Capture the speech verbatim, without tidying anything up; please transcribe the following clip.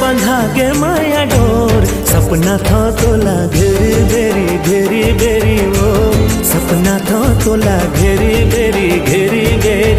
बंधा गे माया डोर, सपना था तोला घेरी बेरी घेरी बेरी वो, सपना था तोला घेरी बेरी घेरी बेरी।